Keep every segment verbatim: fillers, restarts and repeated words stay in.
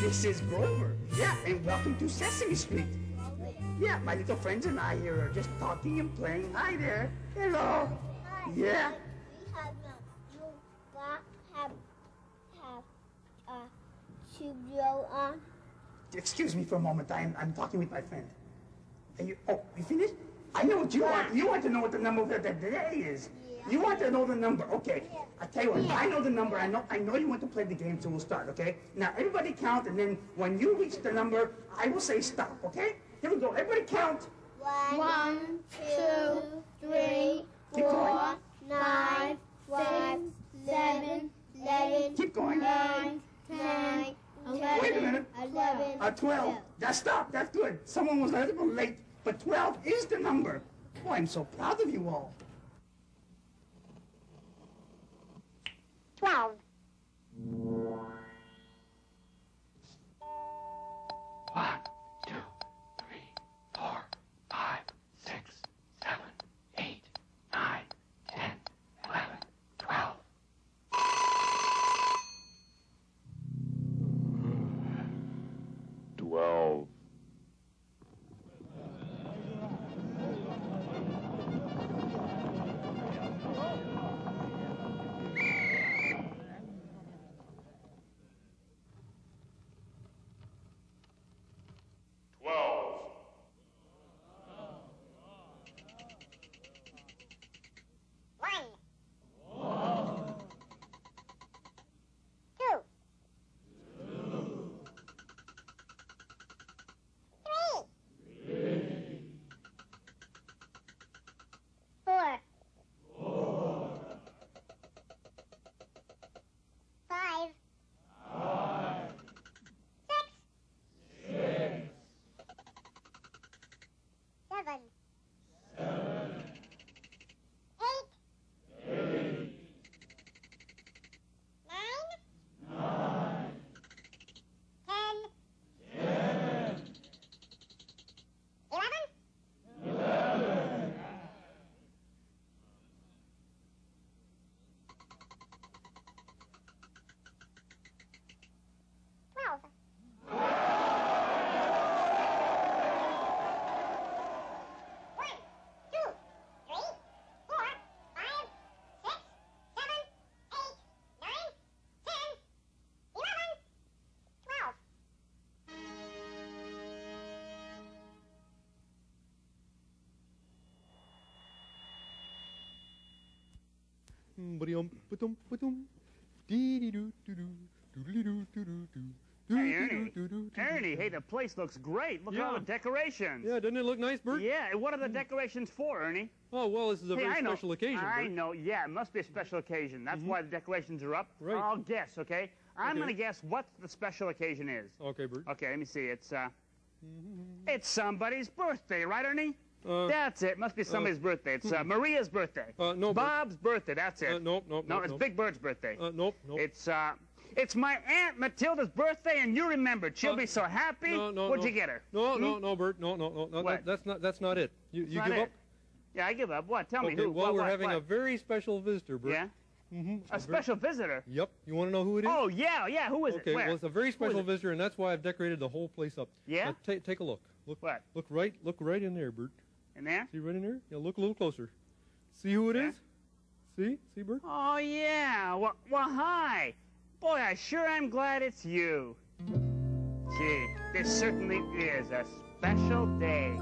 This is Grover. Yeah, and welcome to Sesame Street. Yeah, my little friends and I here are just talking and playing. Hi there. Hello. Hi. Yeah. We have you got have have a studio on. Excuse me for a moment. I'm I'm talking with my friend. Are you? Oh, you finished? I know what you yeah. want. You want to know what the number of the day is. Yeah. You want to know the number. Okay. Yeah. I tell you what, yeah. I know the number. I know I know you want to play the game, so we'll start, okay? Now, everybody count, and then when you reach the number, I will say stop, okay? Here we go. Everybody count. One, One two, three, four, nine, five, seven, eleven, keep going. nine, ten, eleven, wait a minute. eleven, uh, twelve. That's stop. That's good. Someone was a little late, but twelve is the number. Boy, I'm so proud of you all. twelve. One, two, three, four, five, six, seven, eight, nine, ten, eleven, twelve. Twelve. Hey, Ernie. Ernie, hey, the place looks great. Look at yeah. all the decorations. Yeah, doesn't it look nice, Bert? Yeah, and what are the decorations for, Ernie? Oh, well, this is a hey, very I special know. occasion, I Bert. know, yeah, it must be a special occasion. That's mm-hmm. why the decorations are up. Right. I'll guess, okay? I'm okay. going to guess what the special occasion is. Okay, Bert. Okay, let me see. It's, uh, it's somebody's birthday, right, Ernie? Uh, that's it. Must be somebody's uh, birthday. It's uh, Maria's birthday. Uh, no, Bob's Bert. birthday. That's it. Uh, nope, nope, no, nope, it's nope. Big Bird's birthday. Uh, nope, nope. It's uh, it's my Aunt Matilda's birthday, and you remembered. She'll uh, be so happy. No, no, What'd no. you get her? No, hmm? no, no, Bert. No, no, no. no that, that's not. That's not it. You, you give it. up? Yeah, I give up. What? Tell okay, me who. Well, what, we're what, having what? a very special visitor, Bert. Yeah. Mm-hmm. A, a special very... visitor? Yep. You want to know who it is? Oh, yeah, yeah. Who is okay, it? Okay, well, it's a very special visitor, and that's why I've decorated the whole place up. Yeah? Now, take a look. Look. What? Look right, look right in there, Bert. In there? See right in there? Yeah, look a little closer. See who it yeah. is? See? See, Bert? Oh, yeah. Well, well, hi. Boy, I sure am glad it's you. Gee, this certainly is a special day.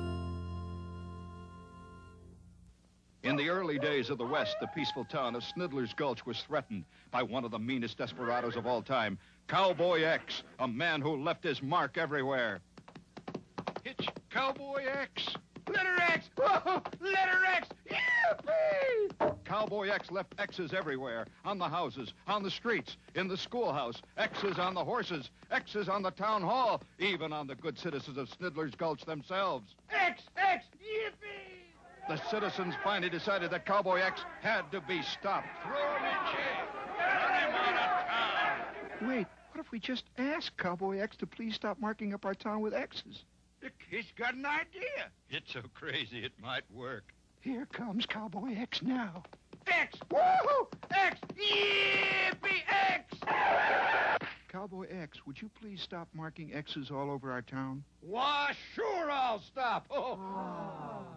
In the early days of the West, the peaceful town of Snidler's Gulch was threatened by one of the meanest desperados of all time, Cowboy X, a man who left his mark everywhere. Hitch, Cowboy X. Letter X! Whoa! Letter X! Yippee! Cowboy X left X's everywhere, on the houses, on the streets, in the schoolhouse, X's on the horses, X's on the town hall, even on the good citizens of Snidler's Gulch themselves. X! X! Yippee! The citizens finally decided that Cowboy X had to be stopped. Throw him in jail! Turn him out of town! Wait, what if we just ask Cowboy X to please stop marking up our town with X's? The kid's got an idea. It's so crazy it might work. Here comes Cowboy X now. X! Woohoo! X! Yippee! X! Cowboy X, would you please stop marking X's all over our town? Why, sure I'll stop. Oh. Oh.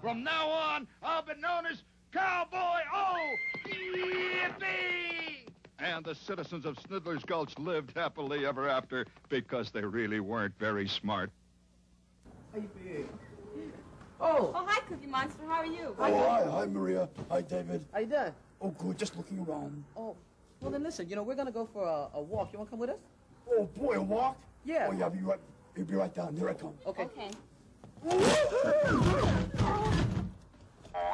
From now on, I'll be known as Cowboy O! Yippee! And the citizens of Snidler's Gulch lived happily ever after because they really weren't very smart. How you being? Oh! Oh, hi, Cookie Monster. How are you? Hi, oh, hi. Hi, Maria. Hi, David. How you doing? Oh, good. Just looking around. Oh. Well, then, listen. You know, we're going to go for a, a walk. You want to come with us? Oh, boy, a walk? Yeah. Oh, yeah, I'll be right, I'll be right down. There I come. Okay. Okay. Oh,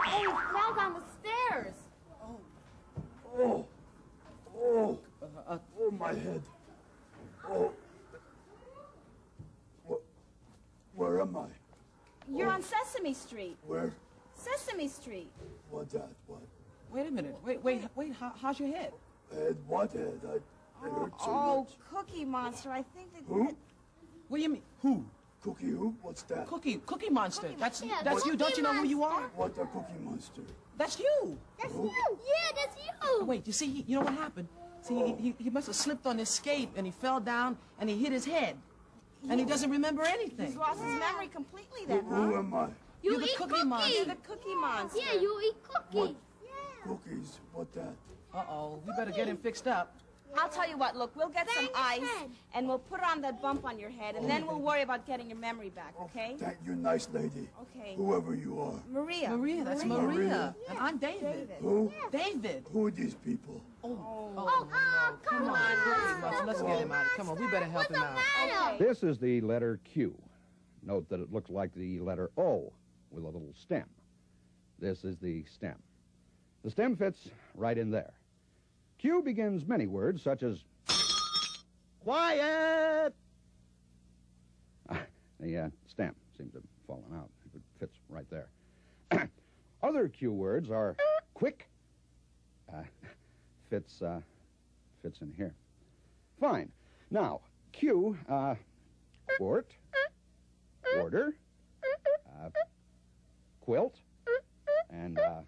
he fell down the stairs. Oh. Oh. Oh. Uh, uh, oh, my head. Oh. Where am I? You're oh. on Sesame Street. Where? Sesame Street. What that? What? Wait a minute. Wait, wait, wait. How, how's your head? Head? What head? I, I oh, hurt so oh, much. Cookie Monster. I think that... Who? That... What do you mean? Who? Cookie who? What's that? Cookie. Cookie Monster. Cookie that's monster. that's you. Cookie Don't you know monster. who you are? What a Cookie Monster? That's you. That's who? you. Yeah, that's you. Wait, you see, you know what happened? See, oh. he, he, he must have slipped on his skate, and he fell down, and he hit his head. And he doesn't remember anything. He's lost yeah. his memory completely then, who, huh? Who am I? You You're the eat cookie, cookie monster. You're the Cookie Monster. Yeah, you eat cookies. What? Yeah. Cookies? What that? Uh-oh. We better get him fixed up. Yeah. I'll tell you what, look, we'll get Thank some ice, head. and we'll put on that bump on your head, and oh, then we'll worry about getting your memory back, okay? Thank you, nice lady. Okay. Whoever you are. Maria. Maria, that's Maria. Maria. Yeah. And I'm David. David. Who? Yeah. David. Who are these people? Oh, oh, oh come, come on. on. Let's, let's get him out. Come on, we better help What's him out. Okay. This is the letter Q. Note that it looks like the letter O with a little stem. This is the stem. The stem fits right in there. Q begins many words such as... Quiet! Ah, the uh, stem seems to have fallen out. It fits right there. Other Q words are quick... Uh, Fits, uh, fits in here. Fine. Now, Q, uh, quart, order, uh, quilt, and, uh,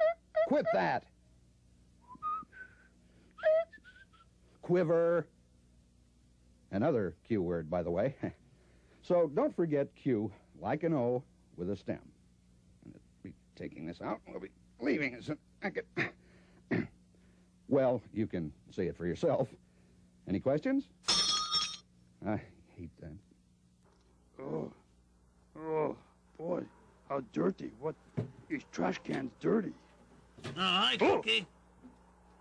quit that. Quiver. Another Q word, by the way. So don't forget Q, like an O, with a stem. And we'll be taking this out. We'll be leaving it. I could... Well, you can see it for yourself. Any questions? I hate that. Oh, oh, boy, how dirty. What? These trash cans dirty. Uh, hi, Cookie. Oh.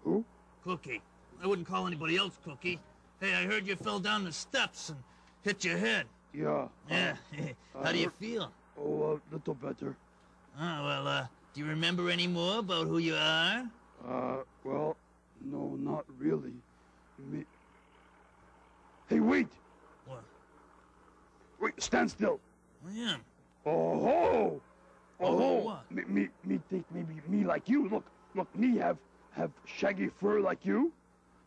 Who? Cookie. I wouldn't call anybody else Cookie. Hey, I heard you fell down the steps and hit your head. Yeah. Yeah. Uh, how do you feel? Oh, a little better. Oh, well, uh, do you remember any more about who you are? Uh, well... No, not really. Me. Hey, wait! What? Wait, stand still. I am. Oh ho! Oh, oh ho! What? Me, me, me think maybe me like you. Look, look, me have have shaggy fur like you,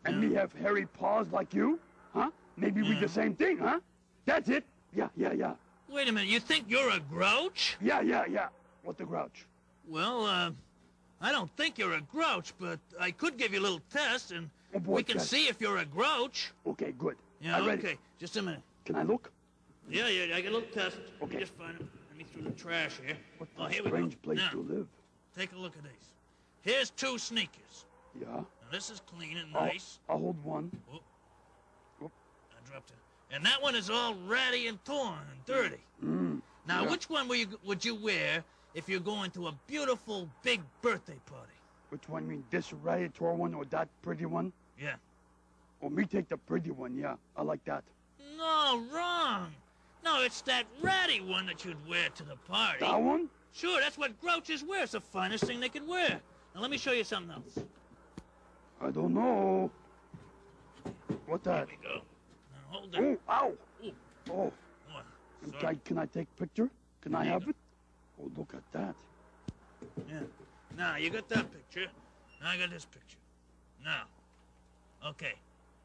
and yeah. me have hairy paws like you, huh? Maybe yeah. we the same thing, huh? That's it. Yeah, yeah, yeah. Wait a minute. You think you're a grouch? Yeah, yeah, yeah. What the grouch? Well, uh. I don't think you're a grouch, but I could give you a little test, and oh boy, we can God. see if you're a grouch. Okay, good. Yeah, I'm ready. Okay, just a minute. Can I look? Yeah, yeah, I got a little test. Okay. Just find them. Let me through the trash here. What oh, here strange we go. place now, to live. Take a look at these. Here's two sneakers. Yeah? Now, this is clean and I'll, nice. I'll hold one. Oh. Oh. I dropped it. And that one is all ratty and torn and dirty. Mm. Now, yeah. which one will you, would you wear if you're going to a beautiful big birthday party? Which one? You mean this ratty torn one or that pretty one? Yeah. Or me take the pretty one, yeah. I like that. No, wrong. No, it's that ratty one that you'd wear to the party. That one? Sure, that's what grouches wear. It's the finest thing they could wear. Now, let me show you something else. I don't know. What's that? There we go. Now, hold that. Oh, ow. Ooh. Oh. Oh can, I, can I take a picture? Can there I have go. it? Oh, look at that. Yeah. Now, you got that picture. Now, I got this picture. Now. Okay.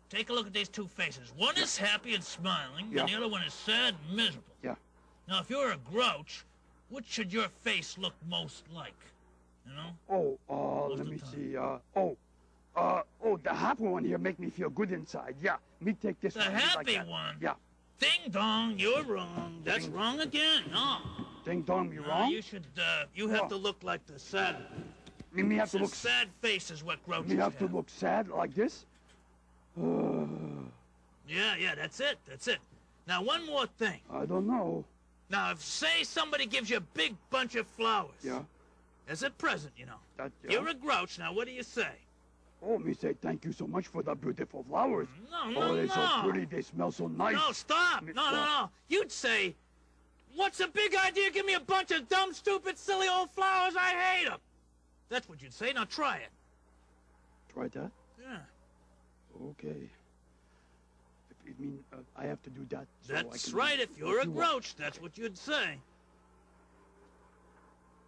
Take a look at these two faces. One yeah. is happy and smiling, yeah. and the other one is sad and miserable. Yeah. Now, if you're a grouch, what should your face look most like? You know? Oh, uh, most let me time. see. Uh, oh, uh, oh, the happy one here make me feel good inside. Yeah, me take this the one. The happy like one? Yeah. Ding dong, you're wrong. That's Ding. wrong again. No. Ding dong, you're no, wrong? You should, uh, you have oh. to look like the sad. Me, me have to look. Sad face is what grouches have. Me have, have to look sad like this? yeah, yeah, that's it, that's it. Now, one more thing. I don't know. Now, if, say, somebody gives you a big bunch of flowers. Yeah. As a present, you know. That, yeah. You're a grouch, now what do you say? Oh, me say thank you so much for the beautiful flowers. No, no, no. Oh, they're no. so pretty, they smell so nice. No, stop. Me, no, no, no. You'd say, what's a big idea? Give me a bunch of dumb, stupid, silly old flowers. I hate them. That's what you'd say. Now, try it. Try that? Yeah. Okay. I mean, uh, I have to do that. So that's I can right. If you're a grouch, what? that's what you'd say.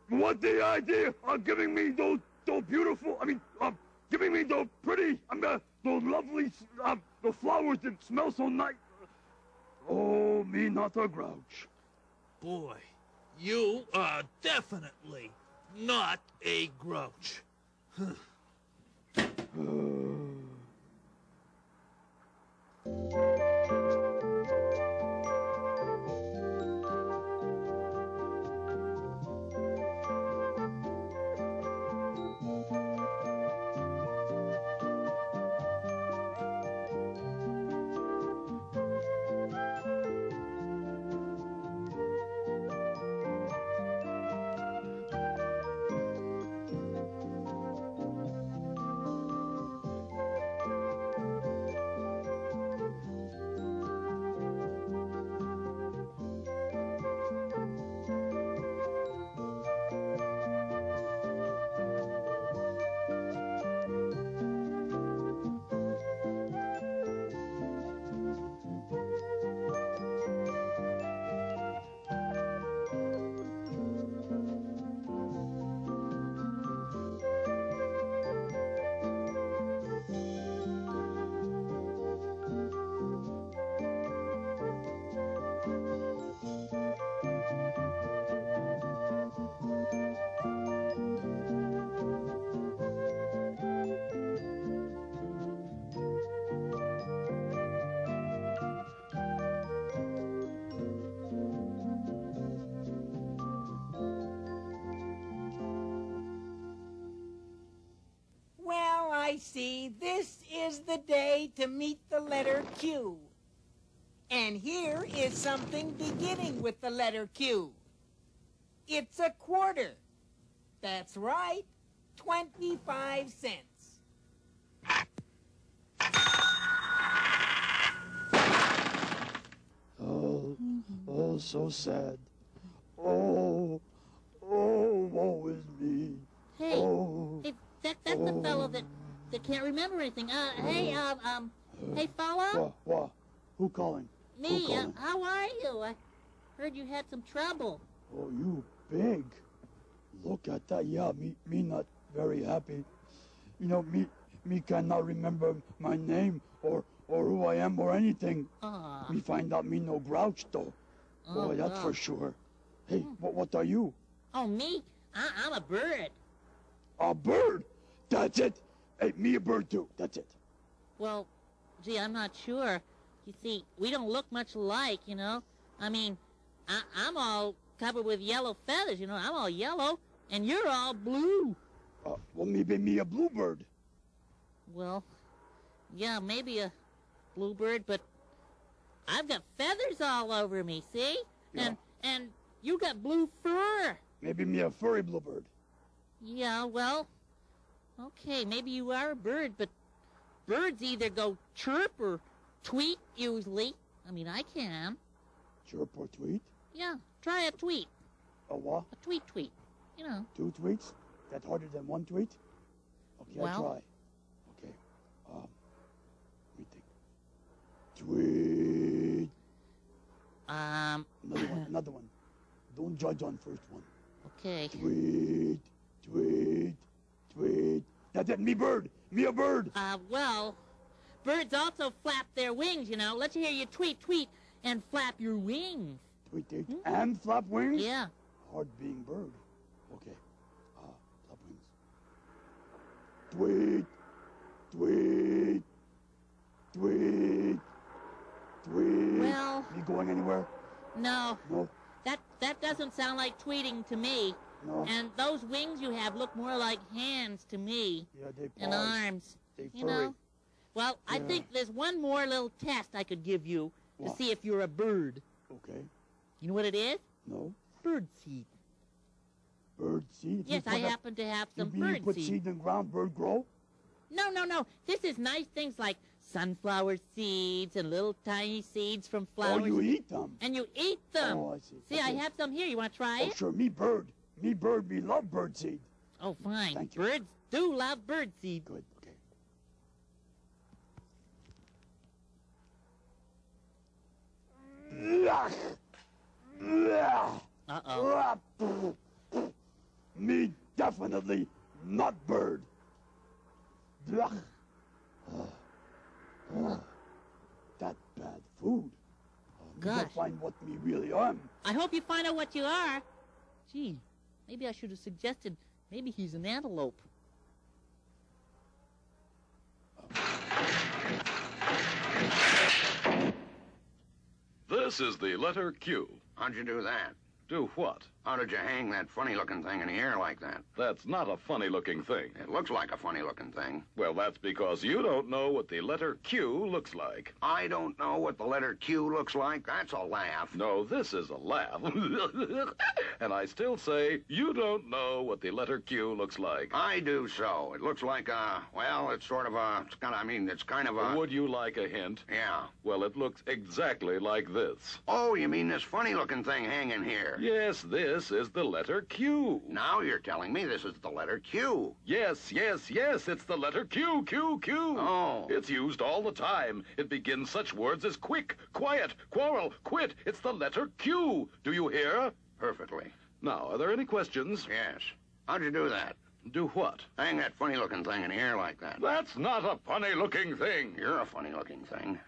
What the idea of giving me those, those beautiful, I mean, uh, giving me those pretty, I mean, uh, those lovely, uh, the flowers that smell so nice. Oh, me not a grouch. Boy, you are definitely not a grouch. uh... I see, this is the day to meet the letter Q. And here is something beginning with the letter Q. It's a quarter. That's right, twenty-five cents. Oh, oh, so sad. Oh, oh, woe is me. Hey, oh, hey that, that's oh. the fellow that... They can't remember anything. Uh, hey, uh, um, hey, fella? What? What? Who calling? Me. Who calling? Uh, how are you? I heard you had some trouble. Oh, you big. Look at that. Yeah, me, me not very happy. You know, me, me cannot remember my name or, or who I am or anything. Uh, we find out me no grouch, though. Uh, Boy, that's uh, for sure. Hey, uh, what, what are you? Oh, me? I, I'm a bird. a bird. That's it. Hey, me a bird too. That's it. Well, gee, I'm not sure. You see, we don't look much alike, you know. I mean, I, I'm all covered with yellow feathers, you know. I'm all yellow, and you're all blue. Uh, well, maybe me a bluebird. Well, yeah, maybe a bluebird, but I've got feathers all over me, see? Yeah. And and you got blue fur. Maybe me a furry bluebird. Yeah, well, okay, maybe you are a bird, but birds either go chirp or tweet, usually. I mean, I can. Chirp or tweet? Yeah, try a tweet. A what? A tweet tweet, you know. Two tweets? That's harder than one tweet? Okay, well, I'll try. Okay, um, let me think. Tweet. Um. Another one, another one. Don't judge on first one. Okay. Tweet, tweet, tweet. That's it, me bird, me a bird. Uh, well, birds also flap their wings, you know. Let's hear you tweet, tweet, and flap your wings. Tweet, tweet, mm -hmm. and flap wings? Yeah. Hard being bird. Okay, uh, flap wings. Tweet, tweet, tweet, tweet. Well. You going anywhere? No. No? That, that doesn't sound like tweeting to me. No. And those wings you have look more like hands to me. Yeah, they paws. And arms. They furry. You know? Well, yeah. I think there's one more little test I could give you what? To see if you're a bird. Okay. You know what it is? No. Bird seed. Bird seed? Yes, I happen to have some bird seed. You put seed in the ground, bird grow? No, no, no. This is nice things like sunflower seeds and little tiny seeds from flowers. Oh, you eat them. And you eat them. Oh, I see. See, okay. I have some here. You want to try oh, it? Oh, sure. Me bird. Me bird. Me love bird seed. Oh, fine. Thank you. Birds do love bird seed. Good. Okay. Uh-oh. Me definitely not bird. That bad food. I gotta find what me really am. I hope you find out what you are. Gee, maybe I should have suggested maybe he's an antelope. This is the letter Q. How'd you do that? Do what? How did you hang that funny-looking thing in the air like that? That's not a funny-looking thing. It looks like a funny-looking thing. Well, that's because you don't know what the letter Q looks like. I don't know what the letter Q looks like? That's a laugh. No, this is a laugh. And I still say you don't know what the letter Q looks like. I do so. It looks like a, well, it's sort of a, it's kind of, I mean, it's kind of a... Would you like a hint? Yeah. Well, it looks exactly like this. Oh, you mean this funny-looking thing hanging here? Yes, this is the letter Q. Now you're telling me this is the letter Q. Yes, yes, yes, it's the letter Q, Q, Q. Oh. It's used all the time. It begins such words as quick, quiet, quarrel, quit. It's the letter Q. Do you hear? Perfectly. Now, are there any questions? Yes. How'd you do that? Do what? Hang that funny-looking thing in the air like that. That's not a funny-looking thing. You're a funny-looking thing.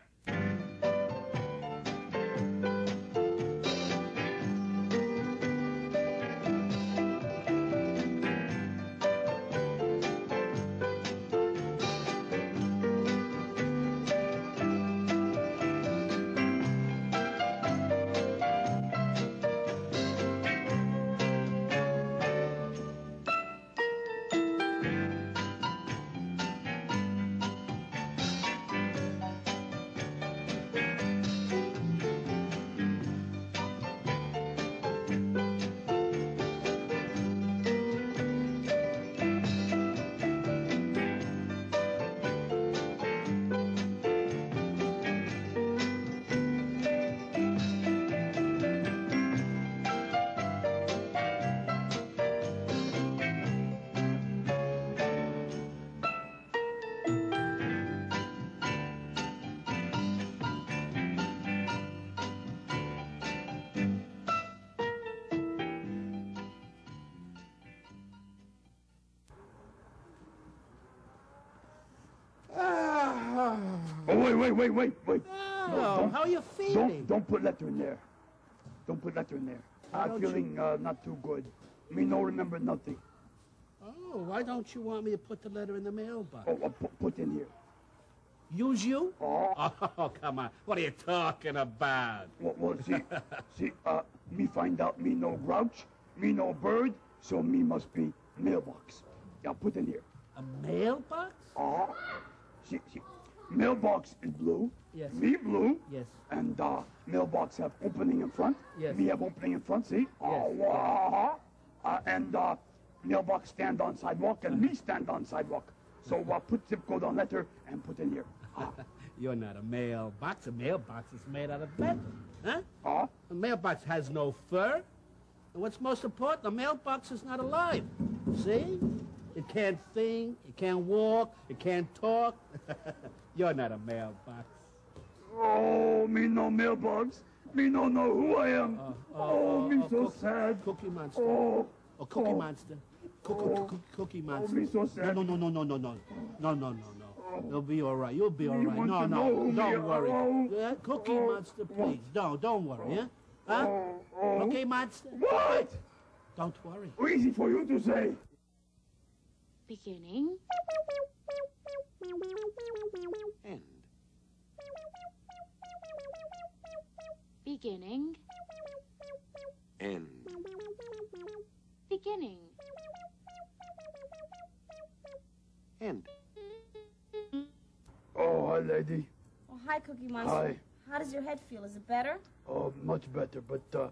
Wait, wait, wait, wait, wait. No, no how are you feeling? Don't, don't put letter in there. Don't put letter in there. I'm feeling uh, not too good. Me no remember nothing. Oh, why don't you want me to put the letter in the mailbox? Oh, I'll put it in here. Use you? Oh. Oh, come on. What are you talking about? Well, well see, see, uh, me find out me no grouch, me no bird, so me must be mailbox. I'll put in here. A mailbox? Oh. See, see, mailbox is blue. Yes. Me blue. Yes. And, uh, mailbox have opening in front. Yes. Me have opening in front, see? Oh, yes. uh, uh, and, uh, mailbox stand on sidewalk and me stand on sidewalk. So uh, put zip code on letter and put in here. Ah. You're not a mailbox. A mailbox is made out of leather. Huh? Uh? A mailbox has no fur. And what's most important, a mailbox is not alive. See? It can't think, it can't walk, it can't talk. You're not a mailbox. Oh, me no mailbox. Me no know who I am. Uh, oh, oh, oh, me oh, so cookie, sad. Cookie Monster. Oh, oh Cookie oh. Monster. Cookie, oh. cookie, cookie Monster. Oh, me so sad. No, no, no, no, no, no, no, no, no, no. Oh. You'll be all right. You'll be all right. No, no, don't worry. Oh. Yeah, Cookie oh. Monster, please. No, don't worry, yeah? Huh? Oh. Oh. Cookie Monster. What? Don't worry. Easy for you to say. Beginning. End. Beginning. End. Beginning. End. Oh, hi, lady. Oh, hi, Cookie Monster. Hi. How does your head feel? Is it better? Oh, much better, but uh,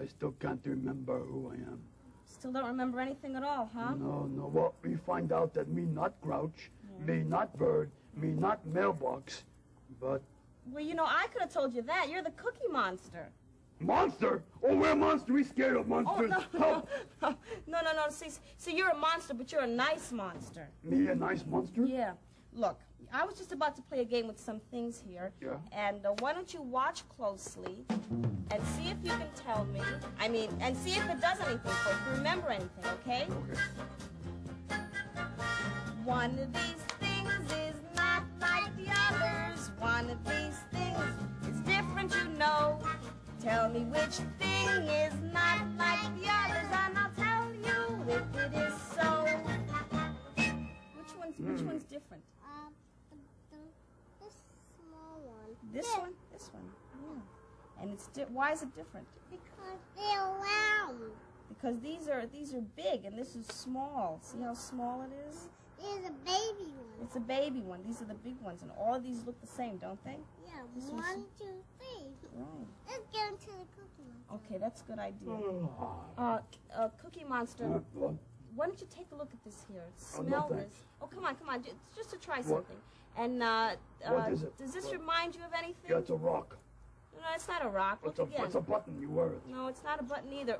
I still can't remember who I am. Still don't remember anything at all, huh? No, no. Well, we find out that me not grouch, yeah. me not bird, me not mailbox, but... Well, you know, I could have told you that. You're the Cookie Monster. Monster? Oh, we're a monster. We're scared of monsters. Oh, no, oh. no, no, no, no. See, see, you're a monster, but you're a nice monster. Me a nice monster? Yeah. Look, I was just about to play a game with some things here. Yeah. And uh, why don't you watch closely and see if you can tell me, I mean, and see if it does anything for you, remember anything, okay? Okay. One of these things is not like the others. One of these things is different, you know. Tell me which thing is not like the others, and I'll tell you if it is so. Which one's, mm. which one's different? This yeah. one? This one. Yeah. And it's di why is it different? Because they're round. Because these are these are big and this is small. See how small it is? It's a baby one. It's a baby one. These are the big ones and all of these look the same, don't they? Yeah. This one, one two, three. Right. Let's go into the Cookie Monster. Okay, that's a good idea. Uh, uh Cookie Monster. What? Why don't you take a look at this here? Smell oh, no, this. Oh, come on, come on. It's just to try something. What? And, uh, what uh is it? Does this what? Remind you of anything? Yeah, it's a rock. No, no, it's not a rock. Look again. It's a button. You wear it. No, it's not a button either.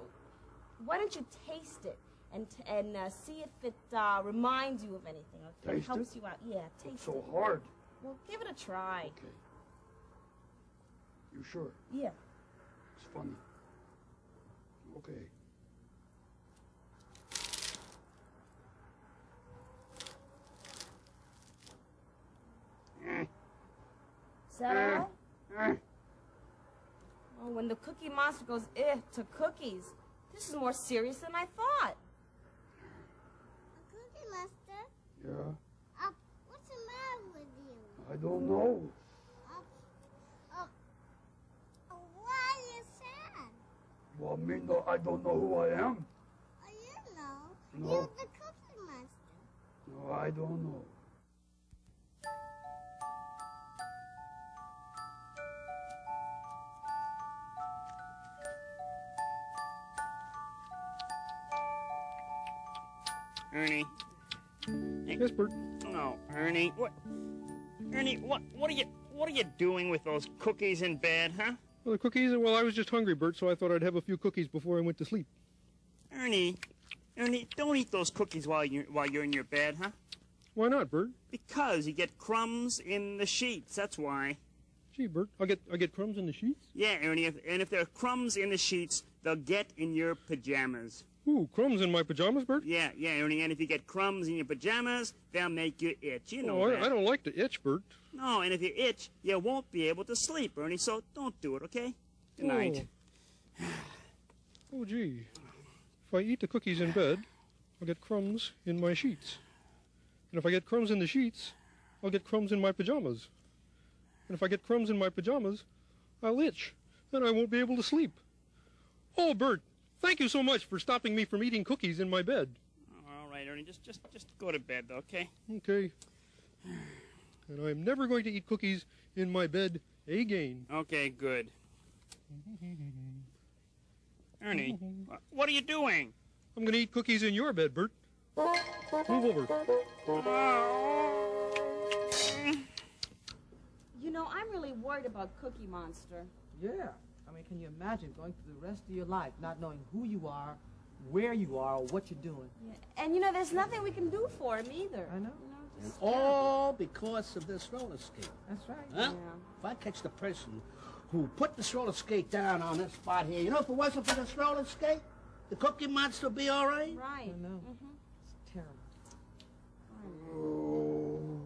Why don't you taste it and t and uh, see if it uh, reminds you of anything? Okay? Taste it? Helps you out. Yeah, taste it's so it. so hard. Well, give it a try. Okay. You sure? Yeah. It's funny. Okay. Is that all? Uh, uh. Oh, when the Cookie Monster goes eh to cookies, this is more serious than I thought. A Cookie Monster? Yeah. Uh, what's the matter with you? I don't know. Uh, uh, uh, why are you sad? Well, me no, I don't know who I am. Oh, you know. No. You're the Cookie Monster. No, I don't know. Ernie. Yes, Bert. No, Ernie. What? Ernie, what? What are you? What are you doing with those cookies in bed, huh? Well, the cookies. Well, I was just hungry, Bert, so I thought I'd have a few cookies before I went to sleep. Ernie, Ernie, don't eat those cookies while you're while you're in your bed, huh? Why not, Bert? Because you get crumbs in the sheets. That's why. Gee, Bert, I get I get crumbs in the sheets. Yeah, Ernie, if, and if there are crumbs in the sheets, they'll get in your pajamas. Ooh, crumbs in my pajamas, Bert? Yeah, yeah, Ernie, and if you get crumbs in your pajamas, they'll make you itch, you know oh, that. I, I don't like to itch, Bert. No, and if you itch, you won't be able to sleep, Ernie, so don't do it, okay? Good night. Oh, oh gee. If I eat the cookies in bed, I'll get crumbs in my sheets. And if I get crumbs in the sheets, I'll get crumbs in my pajamas. And if I get crumbs in my pajamas, I'll itch. Then I won't be able to sleep. Oh, Bert, thank you so much for stopping me from eating cookies in my bed. Oh, all right, Ernie, just, just, just go to bed, though, okay? Okay. And I'm never going to eat cookies in my bed again. Okay, good. Ernie, what are you doing? I'm going to eat cookies in your bed, Bert. Move over. You know, I'm really worried about Cookie Monster. Yeah. I mean, can you imagine going through the rest of your life not knowing who you are, where you are, or what you're doing? Yeah. And, you know, there's nothing we can do for him either. I know. You know, and all because of this roller skate. That's right. Huh? Yeah. If I catch the person who put this roller skate down on this spot here, you know, if it wasn't for this roller skate, the Cookie Monster would be all right? Right. I know. Mm-hmm. It's terrible.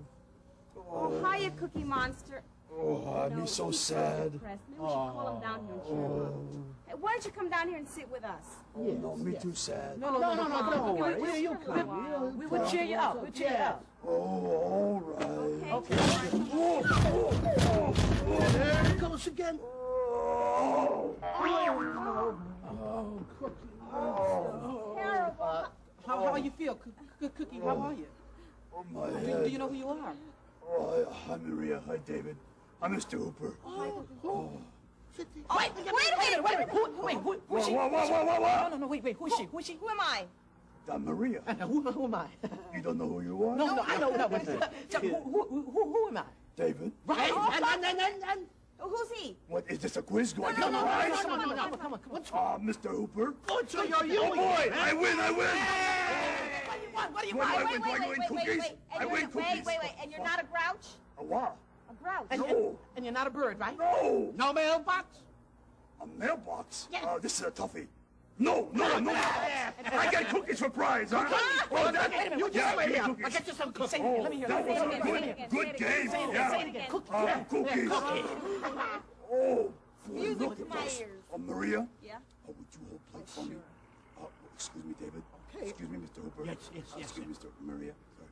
Oh, hiya, Cookie Monster. Oh, I'd no, be so sad. So maybe we should call him down here and cheer him up. Hey, why don't you come down here and sit with us? Oh, yes. No, me yes. too sad. No, no, no, no, no, no, no, no, no, no, no, no, no, no, no, no, no. We would cheer you up. We'd cheer you up. Oh, all right. Okay. Okay. Oh, oh, oh, oh. There it goes again. Oh, oh, oh, Cookie. Oh, terrible. Uh, how, how do you feel, C Cookie? How are you? Oh, my head. Do you know who you are? Oh, hi, Maria. Hi, David. I'm Mister Hooper. Oh, oh. Wait, wait a minute, wait a minute. Who, wait, who, who is she? Whoa, whoa, whoa, whoa, whoa. No, no, no, wait, wait. Who is she? Who is she? Who am I? I'm Maria. I know. Who, who am I? You don't know who you are? No, no, I know. No, but, so, who, who, who, who am I? David. Right. Oh, and, and, and, and, and. Who's he? What, is this a quiz going on? No, no, no, no, come on, come on, come on. What's wrong? Ah, Mister Hooper. Oh, so you're you. Oh, boy, I win, I win. What do you want? What do you want? I win cookies. I win cookies. Wait, wait, wait. And you're not a grouch? A what? Grouse. And, no. and, and you're not a bird, right? No. No mailbox? A mailbox? Yes. Oh, this is a toughie. No, no, no. I get cookies for prize, huh? Huh? Oh, that, wait a minute. You just yeah, wait here. I'll get you some cookies. Say it again. Let me hear that. That was a good, good game. Say it again. Say it again. Cookies. Uh, cookies. Oh, boy, look at this. Oh, Maria? Yeah? Oh, would you hold plate for me? Oh, excuse me, David. Okay. Excuse me, Mister Hooper. Yes, yes, yes. Excuse me, Mister Maria. Sorry.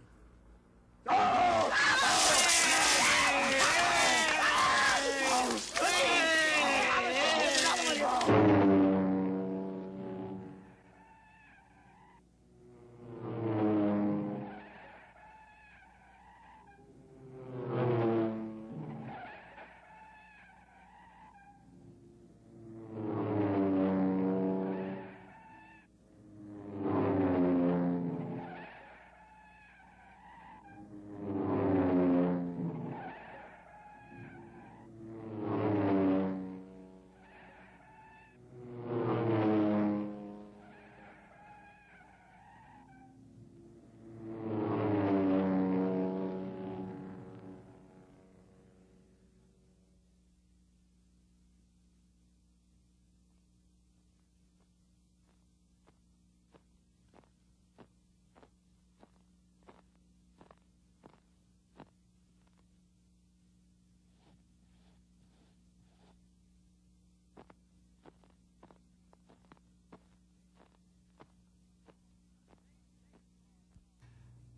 Oh!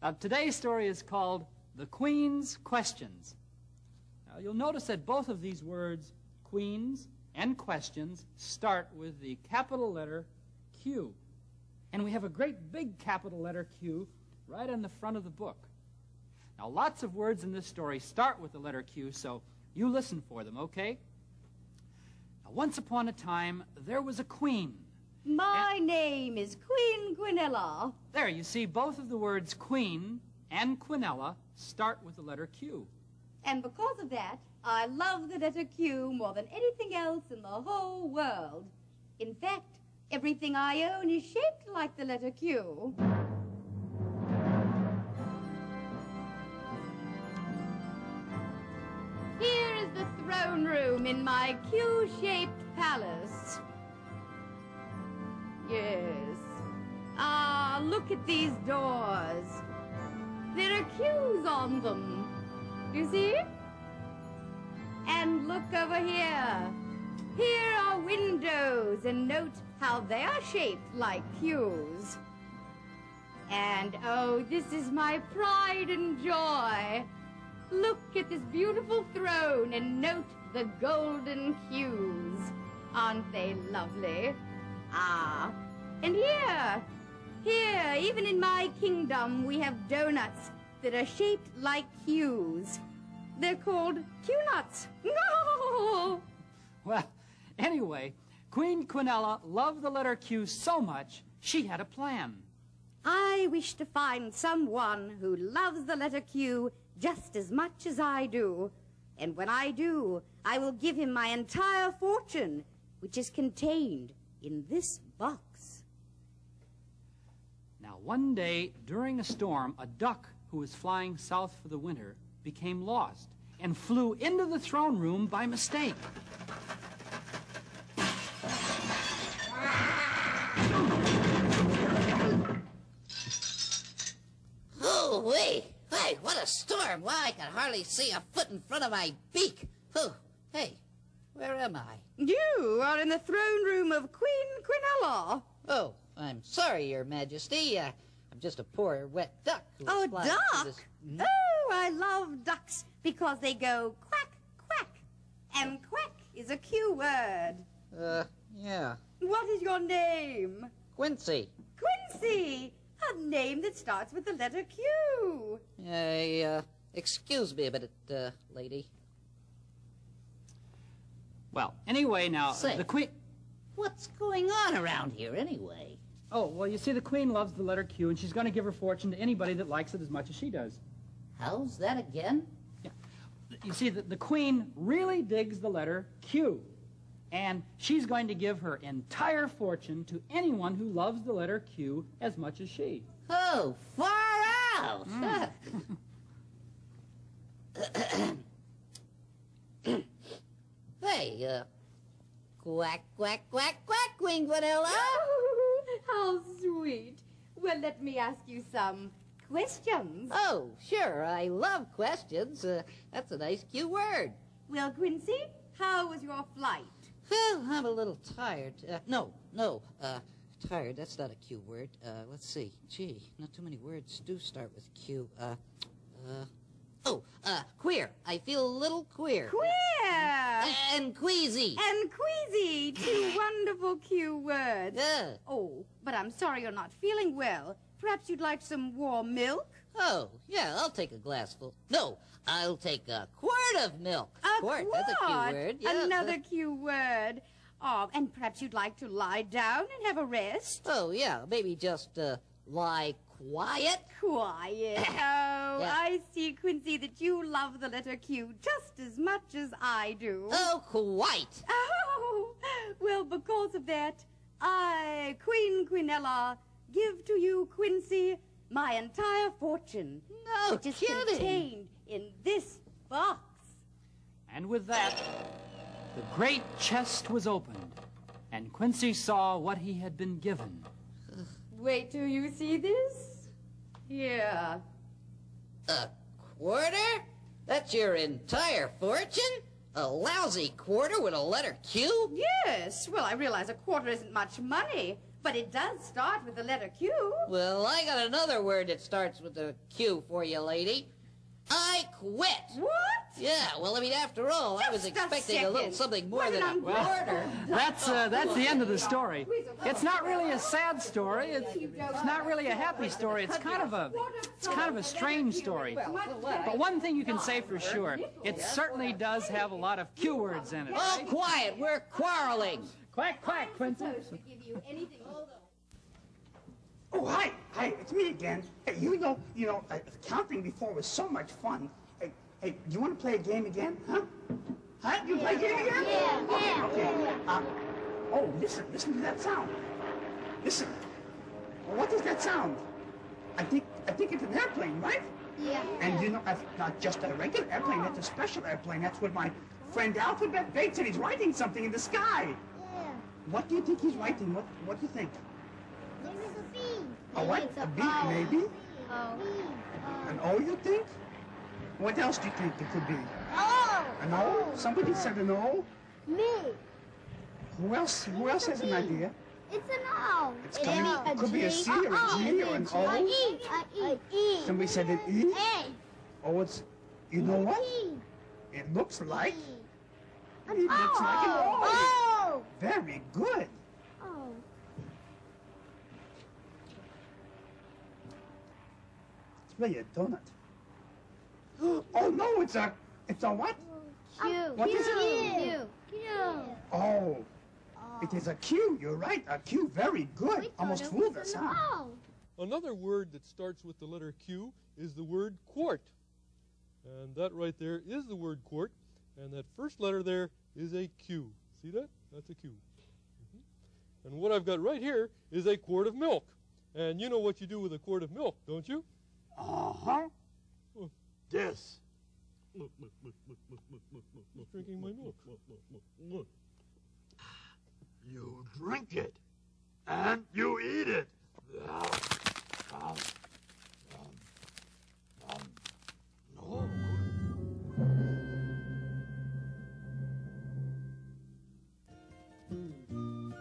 Now, today's story is called The Queen's Questions. Now, you'll notice that both of these words, queens and questions, start with the capital letter Q. And we have a great big capital letter Q right on the front of the book. Now, lots of words in this story start with the letter Q, so you listen for them, okay? Now, once upon a time, there was a queen. My and name is Queen Quinella. There, you see, both of the words queen and Quinella start with the letter Q. And because of that, I love the letter Q more than anything else in the whole world. In fact, everything I own is shaped like the letter Q. Here is the throne room in my Q-shaped palace. Yes. Ah, look at these doors. There are Q's on them. You see? And look over here. Here are windows, and note how they are shaped like Q's. And oh, this is my pride and joy. Look at this beautiful throne and note the golden hues. Aren't they lovely? Ah, and here, here, even in my kingdom, we have donuts that are shaped like cues. They're called Q-nuts. No! Well, anyway, Queen Quinella loved the letter Q so much, she had a plan. I wish to find someone who loves the letter Q just as much as I do. And when I do, I will give him my entire fortune, which is contained in this box. Now, one day during a storm, a duck who was flying south for the winter became lost and flew into the throne room by mistake. Oh, wait. Hey, what a storm! Why, I can hardly see a foot in front of my beak. Oh, hey, where am I? You are in the throne room of Queen Quinella. Oh, I'm sorry, Your Majesty. Uh, I'm just a poor, wet duck. Oh, duck? This... Mm-hmm. Oh, I love ducks because they go quack, quack. And quack is a Q word. Uh, yeah. What is your name? Quincy. Quincy! A name that starts with the letter Q. Hey, uh, excuse me a minute, uh, lady. Well, anyway, now, Say, the Queen... What's going on around here, anyway? Oh, well, you see, the Queen loves the letter Q, and she's going to give her fortune to anybody that likes it as much as she does. How's that again? Yeah. You see, the, the Queen really digs the letter Q, and she's going to give her entire fortune to anyone who loves the letter Q as much as she. Oh, far out! Mm. Hey, uh, quack, quack, quack, quack, Queen Quinella. Oh, how sweet. Well, let me ask you some questions. Oh, sure, I love questions. Uh, that's a nice Q word. Well, Quincy, how was your flight? Well, I'm a little tired. Uh, no, no, uh, tired, that's not a Q word. Uh, let's see. Gee, not too many words do start with Q. Uh, uh, oh, uh, queer. I feel a little queer. Queer! And queasy. And queasy, two wonderful Q words. Uh. Oh, but I'm sorry you're not feeling well. Perhaps you'd like some warm milk? Oh, yeah, I'll take a glassful. No, I'll take a quart of milk. A quart? That's a Q word. Yeah. Another Q word. Oh, and perhaps you'd like to lie down and have a rest? Oh, yeah, maybe just uh, lie quiet. Quiet. Oh, yeah. I see, Quincy, that you love the letter Q just as much as I do. Oh, quite. Oh, well, because of that, I, Queen Quinella, give to you, Quincy, my entire fortune, no which is kidding. contained in this box. And with that, the great chest was opened, and Quincy saw what he had been given. Wait till you see this. Here. A quarter? That's your entire fortune? A lousy quarter with a letter Q? Yes. Well, I realize a quarter isn't much money, but it does start with the letter Q. Well, I got another word that starts with the Q for you, lady. I quit. What? Yeah, well, I mean, after all, Just I was expecting a, a little something more Went than a quarter. That's, uh, that's the end of the story. It's not really a sad story. It's, it's not really a happy story. It's kind of a, it's kind of a strange story. But one thing you can say for sure, it certainly does have a lot of Q words in it. Oh, quiet. We're quarreling. Quack, quack, Quincy. Oh, hi, hi, it's me again. Hey, you know, you know, uh, counting before was so much fun. Hey, hey, do you want to play a game again, huh? Huh? You yeah. play a game again? Yeah, okay, yeah. Okay. Uh, oh, listen, listen to that sound. Listen. Well, what is that sound? I think, I think it's an airplane, right? Yeah. And you know, I've, not just a regular airplane. That's a special airplane. That's what my friend Alphabet Bates, and he's writing something in the sky. Yeah. What do you think he's writing? What, what do you think? A what? A B, maybe? Oh. An O, you think? What else do you think it could be? Oh! An O? Somebody said an O? Me. Who else, who else has an idea? It's an O. It's it could, be, could be a C or an O. E or an O. A E. Somebody said an E? A. Oh, it's, you know what? E. It looks like, e. it looks o. like an O. O. Very good. O. It's really a donut. Oh, no, it's a, it's a what? Q. What Q. is it? Q. Q. Oh. It is a Q, you're right, a Q, very good. Almost fooled us, huh? Another word that starts with the letter Q is the word quart. And that right there is the word quart. And that first letter there is a Q. See that? That's a Q. Mm-hmm. And what I've got right here is a quart of milk. And you know what you do with a quart of milk, don't you? Uh-huh. Oh. This. Look, look, look, look, look, look, look, look, look. Drinking my milk. Look, look, look, look. You drink it, and you eat it. Um, um, um,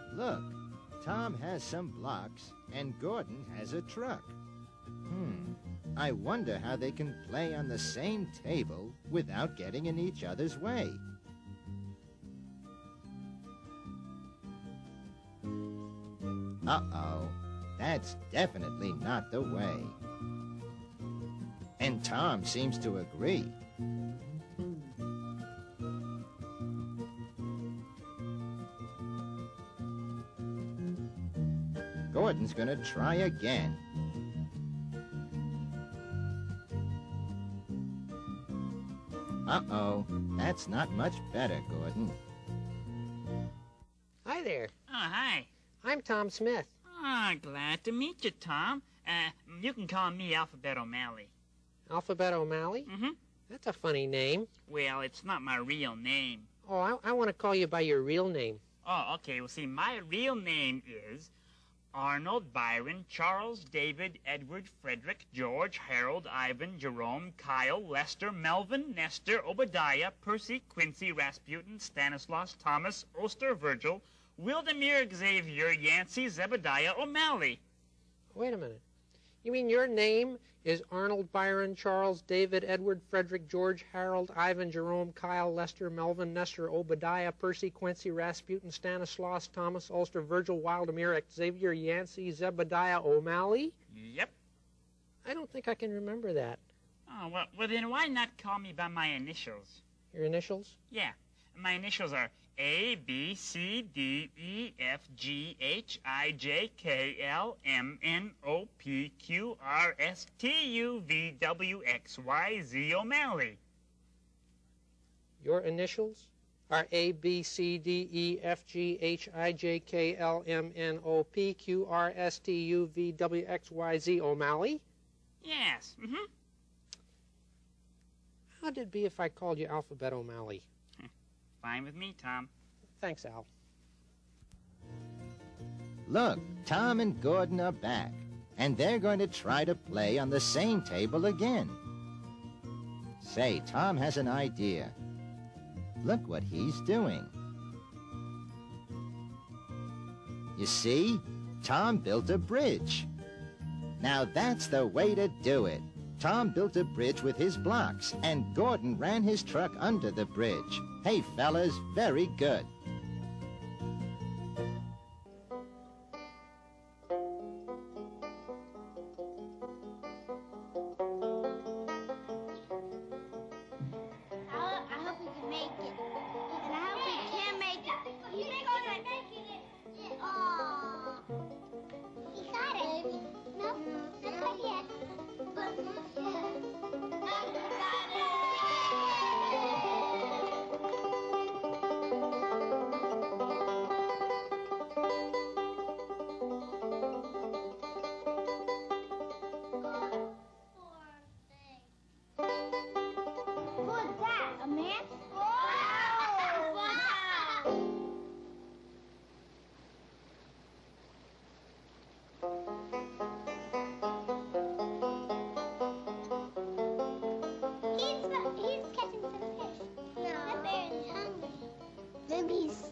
no. Look, Tom has some blocks, and Gordon has a truck. Hmm, I wonder how they can play on the same table without getting in each other's way. Uh-oh, that's definitely not the way. And Tom seems to agree. Gordon's gonna try again. Uh-oh, that's not much better, Gordon. Hi there. Oh, hi. I'm Tom Smith. Ah, glad to meet you, Tom. Uh, you can call me Alphabet O'Malley. Alphabet O'Malley? Mm-hmm. That's a funny name. Well, it's not my real name. Oh, I, I want to call you by your real name. Oh, okay. Well, see, my real name is Arnold, Byron, Charles, David, Edward, Frederick, George, Harold, Ivan, Jerome, Kyle, Lester, Melvin, Nestor, Obadiah, Percy, Quincy, Rasputin, Stanislaus, Thomas, Oster, Virgil, Wildemir, Xavier, Yancey, Zebediah, O'Malley. Wait a minute. You mean your name is Arnold, Byron, Charles, David, Edward, Frederick, George, Harold, Ivan, Jerome, Kyle, Lester, Melvin, Nestor, Obadiah, Percy, Quincy, Rasputin, Stanislaus, Thomas, Ulster, Virgil, Wildemir, Xavier, Yancey, Zebediah, O'Malley? Yep. I don't think I can remember that. Oh, well, well then why not call me by my initials? Your initials? Yeah. My initials are A, B, C, D, E, F, G, H, I, J, K, L, M, N, O, P, Q, R, S, T, U, V, W, X, Y, Z, O'Malley. Your initials are A, B, C, D, E, F, G, H, I, J, K, L, M, N, O, P, Q, R, S, T, U, V, W, X, Y, Z, O'Malley? Yes. Mm-hmm. How'd it be if I called you Alphabet O'Malley? Fine with me, Tom. Thanks, Al. Look, Tom and Gordon are back, and they're going to try to play on the same table again. Say, Tom has an idea. Look what he's doing. You see, Tom built a bridge. Now that's the way to do it. Tom built a bridge with his blocks, and Gordon ran his truck under the bridge. Hey, fellas, very good.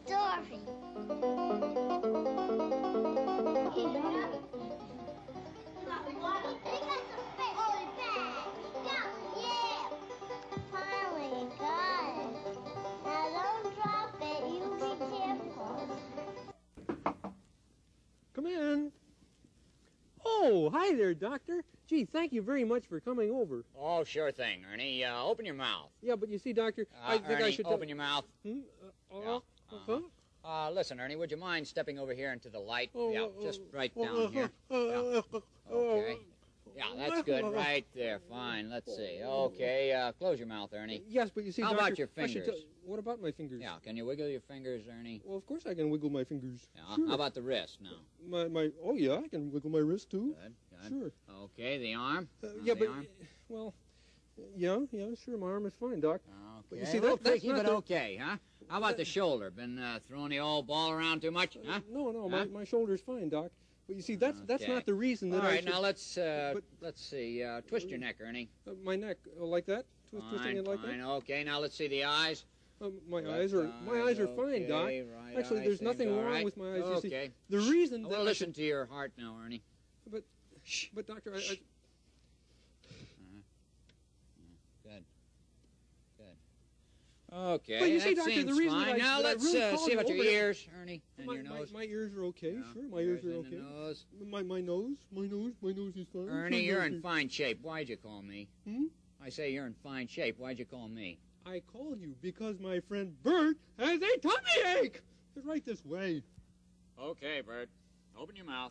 Starving. Oh, hi there, Doctor. Gee, thank you very much for coming over. Oh, sure thing, Ernie. Uh, open your mouth. Yeah, but you see, Doctor, uh, I think Ernie, I should... open your mouth. Hmm? Uh, uh, yeah. uh-huh. uh, listen, Ernie, would you mind stepping over here into the light? Oh, yeah, uh, just right down uh, here. Uh, yeah. Okay. Yeah, that's good. Right there. Fine. Let's see. Okay, uh, close your mouth, Ernie. Yes, but you see, How Doctor, about your fingers? What about my fingers? Yeah, can you wiggle your fingers, Ernie? Well, of course I can wiggle my fingers. Yeah. Sure. How about the wrist now? My, my, oh, yeah, I can wiggle my wrist, too. Good, good. Sure. Okay, the arm? Uh, yeah, the but, arm? well, yeah, yeah, sure, my arm is fine, Doc. Okay. But you see, that, that's tricky, but the... okay, huh? How about that... the shoulder? Been uh, throwing the old ball around too much? Huh? Uh, no, no, huh? my, my shoulder's fine, Doc. But you see, that's okay. that's not the reason that All right, I should... now let's uh, but, let's see. Uh, twist your neck, Ernie. Uh, my neck, uh, like that? Twist, fine, twisting it like fine. that. Okay, now let's see the eyes. Uh, my right eyes are my eyes, eyes are fine, okay, Doc. Right Actually, there's nothing wrong right. with my eyes. Okay. You see, the reason. Well, listen should... to your heart now, Ernie. But, Shh. but Doctor, I. I... Uh-huh. Yeah. Good. Good. Okay. But you see, Doctor, the reason I, now let's I really uh, see about your ears, Ernie, and my, your nose. My, my ears are okay. Yeah. Sure, my ears, ears are okay. Nose. My my nose, my nose, my nose is fine. Ernie, my you're in is... fine shape. Why'd you call me? Hmm? I say you're in fine shape. Why'd you call me? I called you because my friend Bert has a tummy ache! It's right this way. Okay, Bert. Open your mouth.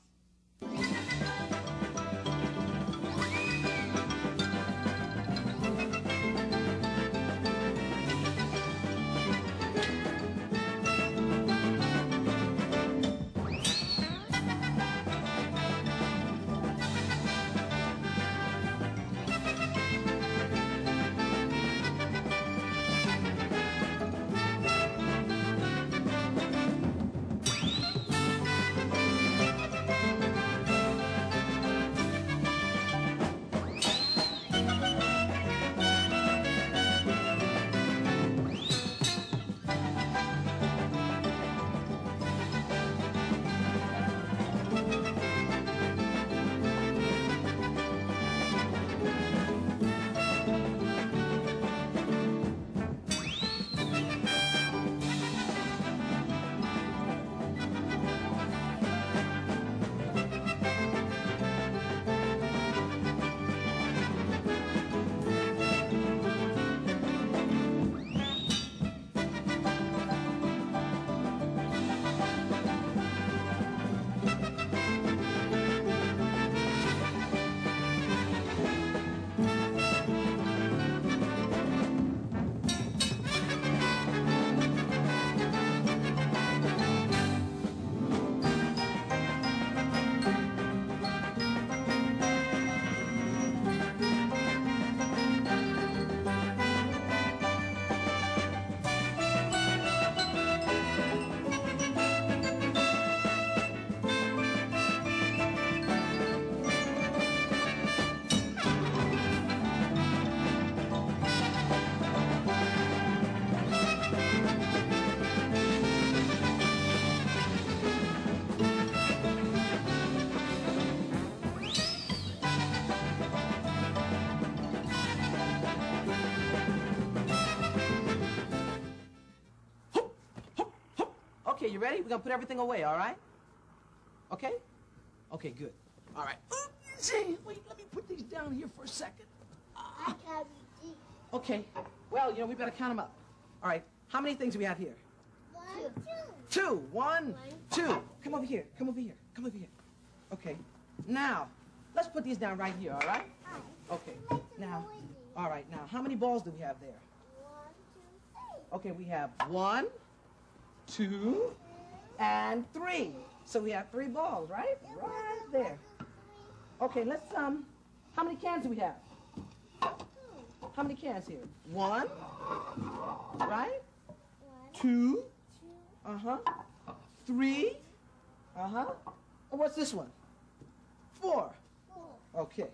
Okay, you ready? We're gonna put everything away, all right? Okay? Okay, good. All right. Oopsie. Wait, let me put these down here for a second. Uh, okay. Well, you know, we better count them up. All right. How many things do we have here? One, two. Two. One, One. two. Come over here. Come over here. Come over here. Okay. Now, let's put these down right here, all right? Okay. Now, all right. Now, how many balls do we have there? One, two, three. Okay, we have one, two, and three. So we have three balls, right? Right there. Okay, let's, um, how many cans do we have? How many cans here? One, right? Two, uh-huh. Three, uh-huh. What's this one? Four. Okay.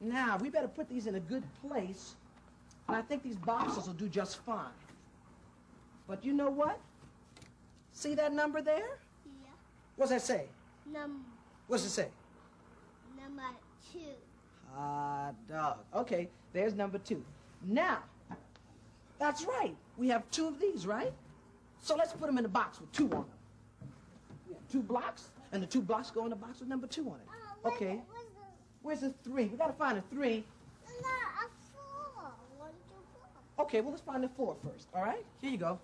Now, we better put these in a good place, and I think these boxes will do just fine. But you know what? See that number there? Yeah. What's that say? Number. What's it say? Number two. Hot dog. Okay, there's number two. Now, that's right. We have two of these, right? So let's put them in a box with two on them. We have two blocks, and the two blocks go in the box with number two on it. Okay. Where's the three? We gotta find a three. No, a four. One, two, four. Okay, well, let's find the four first, all right? Here you go.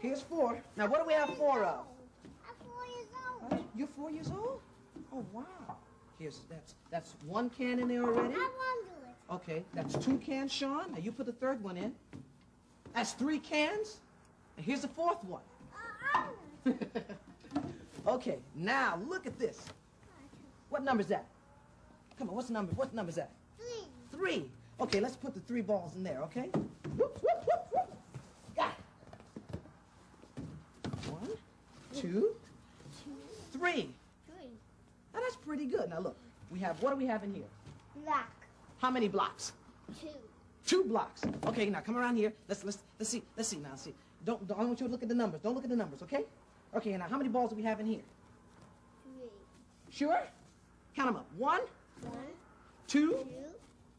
Here's four. Now, what do we have four of? I'm four years old. Right? You're four years old? Oh, wow. Here's, that's, that's one can in there already. I want to do it. Okay, that's two cans, Sean. Now, you put the third one in. That's three cans. And here's the fourth one. Uh, okay, now, look at this. What number's that? Come on, what's the number? What number's that? Three. Three. Okay, let's put the three balls in there, okay? Whoop, whoop, whoop, whoop. Got it. One, two, three. Three. Now, that's pretty good. Now, look, we have, what do we have in here? Block. How many blocks? Two. Two blocks. Okay, now, come around here. Let's, let's, let's see, let's see now, see. Don't, don't, I want you to look at the numbers. Don't look at the numbers, okay? Okay, now, how many balls do we have in here? Sure? Count them up. One, One two, two,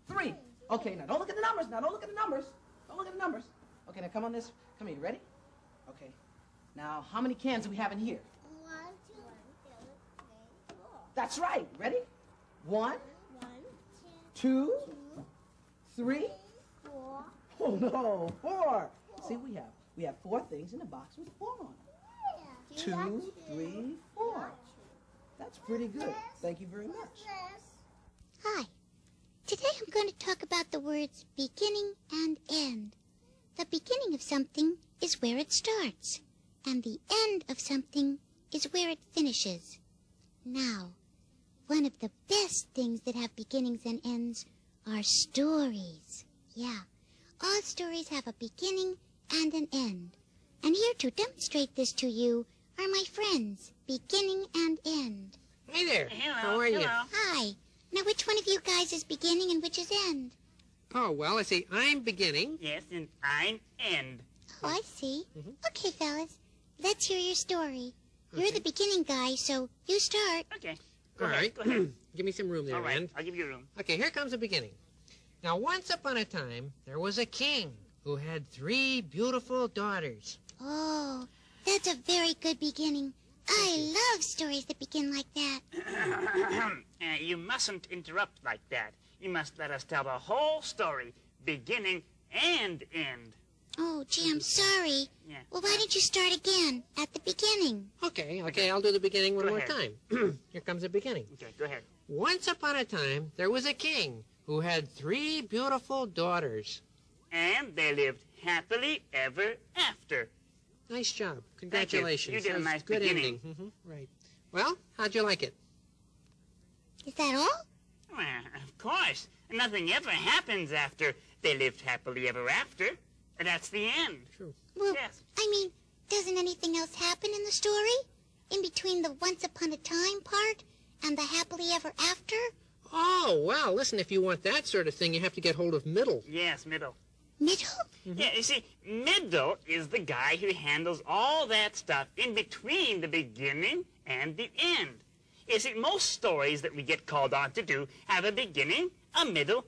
three. Okay, now don't look at the numbers. Now don't look at the numbers. Don't look at the numbers. Okay, now come on this. Come here. Ready? Okay. Now, how many cans do we have in here? One, two, three, four. That's right. Ready? One, One two, two, three, four. Oh, no. Four. Four. See, we have we have four things in the box with four on them. Yeah. Two, two, three, four. That's pretty good. Thank you very much. Hi. Today I'm going to talk about the words beginning and end. The beginning of something is where it starts, and the end of something is where it finishes. Now, one of the best things that have beginnings and ends are stories. Yeah, all stories have a beginning and an end. And here to demonstrate this to you are my friends, beginning and end. Hey there. Hello. How are Hello. you? Hi. Now, which one of you guys is beginning and which is end? Oh, well, I see. I'm beginning. Yes, and I'm end. Oh, I see. Mm-hmm. Okay, fellas, let's hear your story. Okay. You're the beginning guy, so you start. Okay. Go All ahead. right. Go ahead. Give me some room there, All right. End. I'll give you room. Okay, here comes the beginning. Now, once upon a time, there was a king who had three beautiful daughters. Oh, that's a very good beginning. I love stories that begin like that. uh, you mustn't interrupt like that. You must let us tell the whole story, beginning and end. Oh, gee, I'm sorry. Yeah. Well, why don't you start again at the beginning? Okay, okay, I'll do the beginning one go more ahead. time. Here comes the beginning. Okay, go ahead. Once upon a time, there was a king who had three beautiful daughters. And they lived happily ever after. Nice job. Congratulations. You. you did a nice good beginning. Ending. Mm-hmm. Right. Well, how'd you like it? Is that all? Well, of course. Nothing ever happens after they lived happily ever after. That's the end. True. Well, yes. I mean, doesn't anything else happen in the story? In between the once upon a time part and the happily ever after? Oh, well, listen, if you want that sort of thing, you have to get hold of middle. Yes, middle. Middle? Mm-hmm. Yeah, you see, middle is the guy who handles all that stuff in between the beginning and the end. You see, most stories that we get called on to do have a beginning, a middle,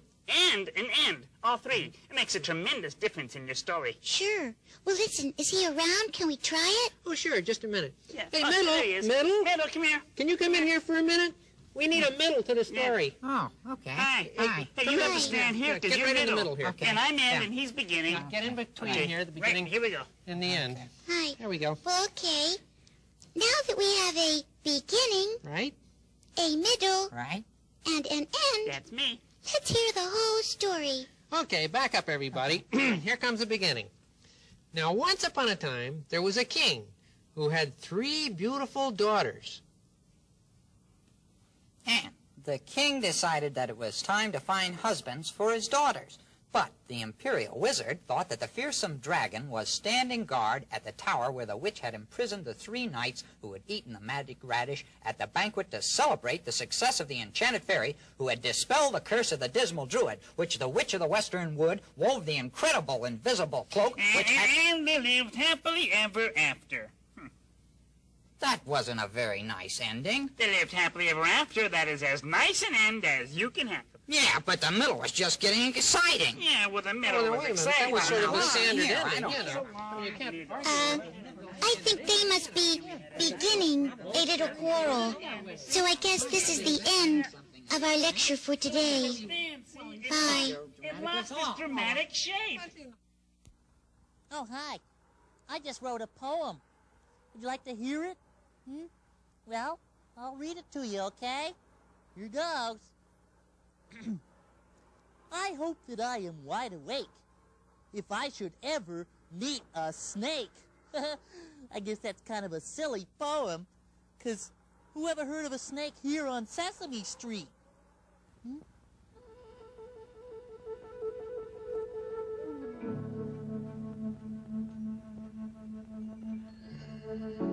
and an end. All three. It makes a tremendous difference in your story. Sure. Well, listen, is he around? Can we try it? Oh, sure. Just a minute. Yeah. Hey, oh, middle. There he is. Middle. Middle, come here. Can you come in here for a minute? We need a middle to the story. Yeah. Oh, okay. Hi. Hi. Hey, you have to stand here because you're right in the middle here. Okay. And I'm in, yeah. and he's beginning. Yeah. Get in between okay. here, the beginning. Right. Here we go. And the okay. end. Hi. There we go. Well, okay. Now that we have a beginning, right? A middle, right? And an end. That's me. Let's hear the whole story. Okay, back up, everybody. Okay. Here comes the beginning. Now, once upon a time, there was a king who had three beautiful daughters. And the king decided that it was time to find husbands for his daughters. But the imperial wizard thought that the fearsome dragon was standing guard at the tower where the witch had imprisoned the three knights who had eaten the magic radish at the banquet to celebrate the success of the enchanted fairy who had dispelled the curse of the dismal druid, which the witch of the western wood wove the incredible invisible cloak, which had... And they lived happily ever after. That wasn't a very nice ending. They lived happily ever after. That is as nice an end as you can have. Yeah, but the middle was just getting exciting. Yeah, well, the middle well, was exciting. That was sort of the standard yeah, ending. I don't know. You can't uh, I think they must be beginning a little quarrel. So I guess this is the end of our lecture for today. Bye. It lost its dramatic shape. Oh, hi. I just wrote a poem. Would you like to hear it? Hmm? Well, I'll read it to you, okay? Here goes. I hope that I am wide awake. If I should ever meet a snake. I guess that's kind of a silly poem, because who ever heard of a snake here on Sesame Street? Hmm? Thank you.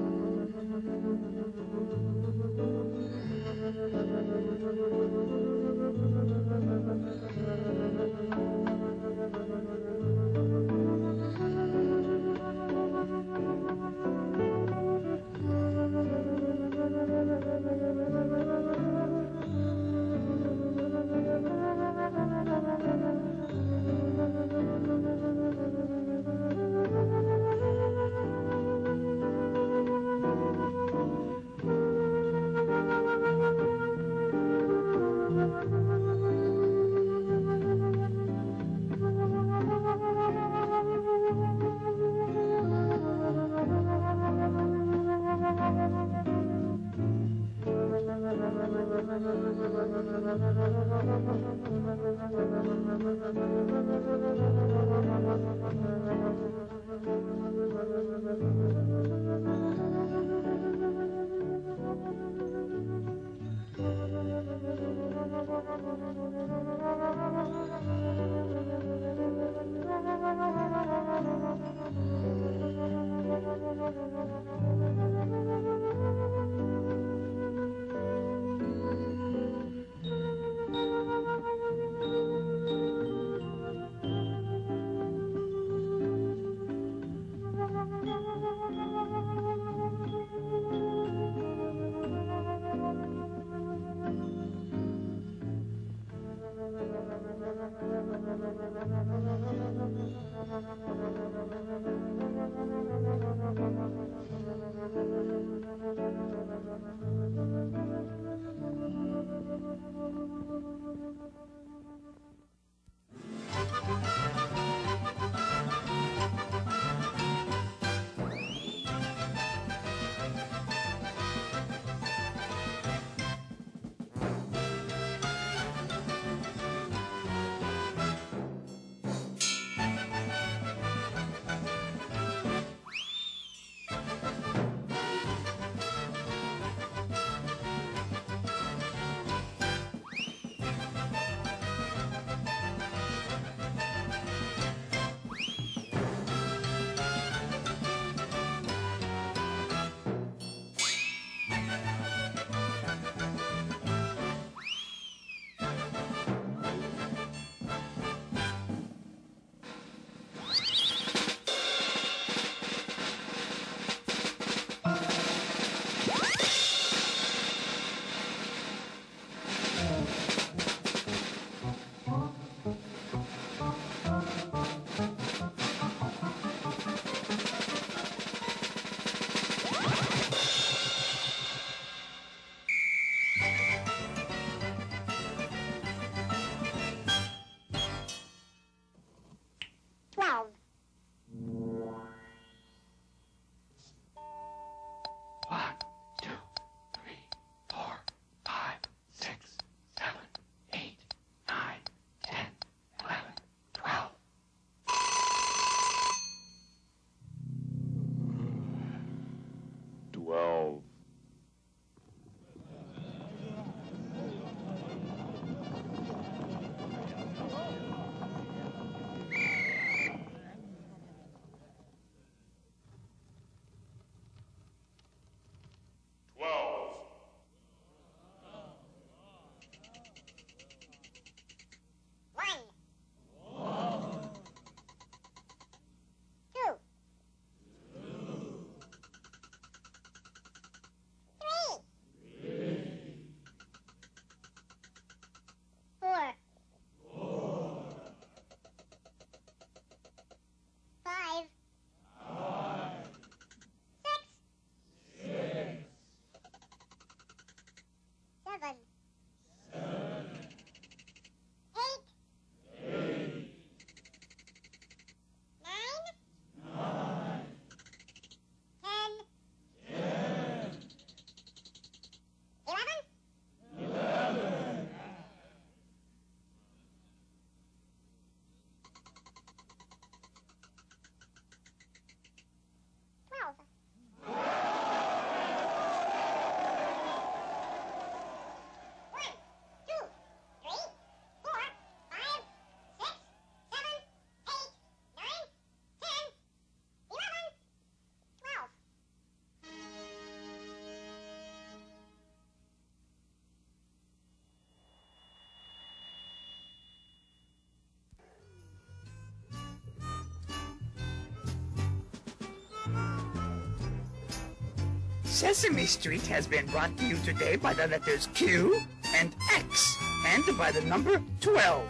Sesame Street has been brought to you today by the letters Q and X, and by the number twelve.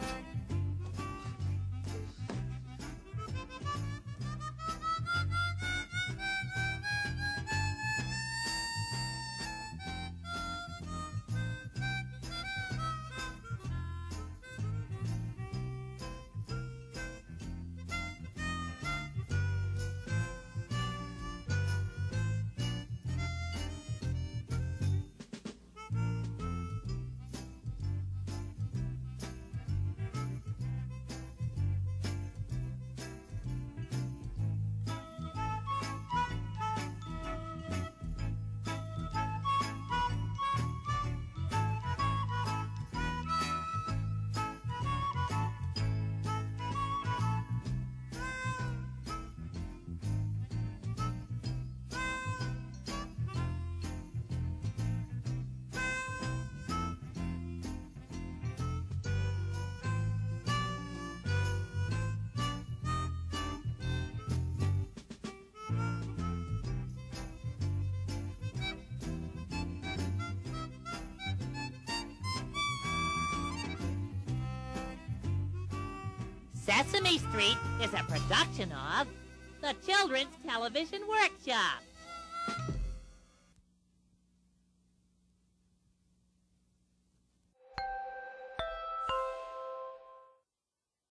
Sesame Street is a production of the Children's Television Workshop.